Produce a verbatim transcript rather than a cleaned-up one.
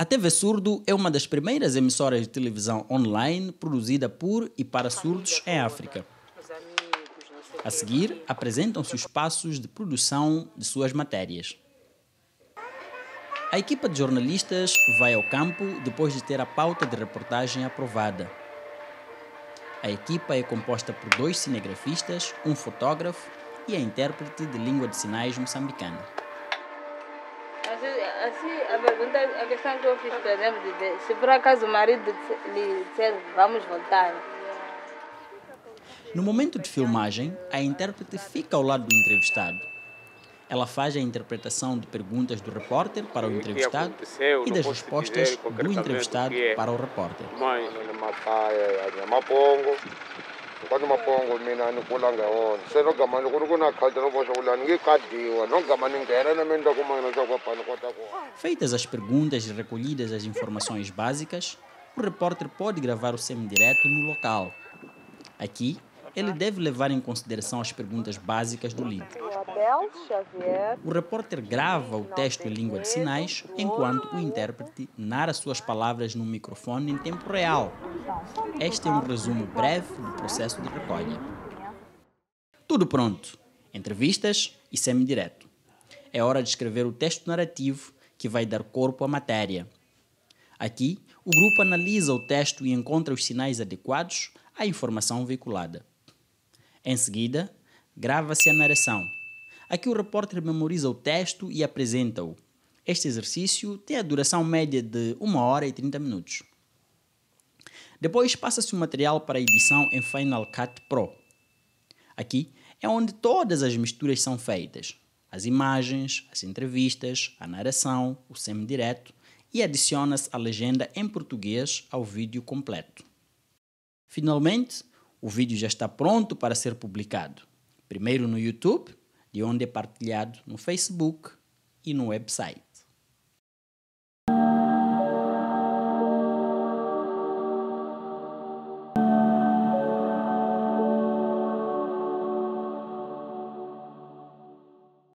A T V Surdo é uma das primeiras emissoras de televisão online produzida por e para surdos em África. A seguir, apresentam-se os passos de produção de suas matérias. A equipa de jornalistas vai ao campo depois de ter a pauta de reportagem aprovada. A equipa é composta por dois cinegrafistas, um fotógrafo e a intérprete de língua de sinais moçambicana. Assim, a pergunta, a questão que eu fiz, por exemplo, de, se por acaso o marido lhe disser vamos voltar. No momento de filmagem, a intérprete fica ao lado do entrevistado. Ela faz a interpretação de perguntas do repórter para o entrevistado e das respostas do entrevistado para o repórter. Feitas as perguntas e recolhidas as informações básicas, o repórter pode gravar o semidireto no local. Aqui, ele deve levar em consideração as perguntas básicas do livro. O repórter grava o texto em língua de sinais, enquanto o intérprete narra suas palavras num microfone em tempo real. Este é um resumo breve do processo de recolha. Tudo pronto, entrevistas e semidireto. É hora de escrever o texto narrativo que vai dar corpo à matéria. Aqui, o grupo analisa o texto e encontra os sinais adequados à informação veiculada. Em seguida, grava-se a narração. Aqui o repórter memoriza o texto e apresenta-o. Este exercício tem a duração média de uma hora e trinta minutos. Depois passa-se o material para a edição em Final Cut Pro. Aqui é onde todas as misturas são feitas. As imagens, as entrevistas, a narração, o semidireto e adiciona-se a legenda em português ao vídeo completo. Finalmente, o vídeo já está pronto para ser publicado. Primeiro no YouTube, de onde é partilhado no Facebook e no website.